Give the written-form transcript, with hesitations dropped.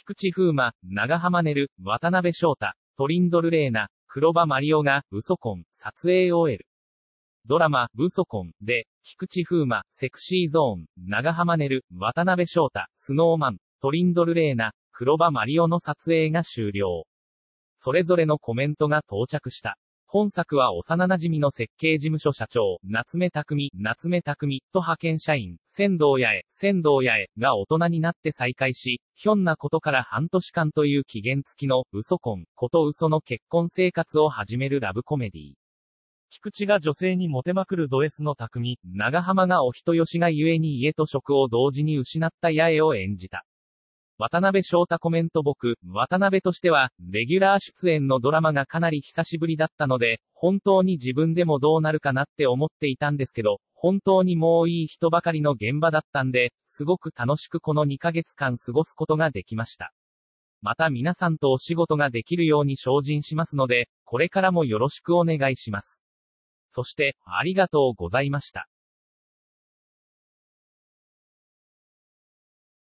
菊池風磨、長濱ねる、渡辺翔太、トリンドル玲奈、黒羽麻璃央が、ウソ婚、撮影を終える。ドラマ、ウソ婚で、菊池風磨、セクシーゾーン、長濱ねる、渡辺翔太、スノーマン、トリンドル玲奈、黒羽麻璃央の撮影が終了。それぞれのコメントが到着した。本作は幼馴染の設計事務所社長、夏目匠と派遣社員、仙道八重が大人になって再会し、ひょんなことから半年間という期限付きの、ウソ婚ことウソの結婚生活を始めるラブコメディー。菊池が女性にモテまくるド S の匠、長濱がお人よしがゆえに家と職を同時に失った八重を演じた。渡辺翔太コメント僕、渡辺としては、レギュラー出演のドラマがかなり久しぶりだったので、本当に自分でもどうなるかなって思っていたんですけど、本当にもういい人ばかりの現場だったんで、すごく楽しくこの2ヶ月間過ごすことができました。また皆さんとお仕事ができるように精進しますので、これからもよろしくお願いします。そして、ありがとうございました。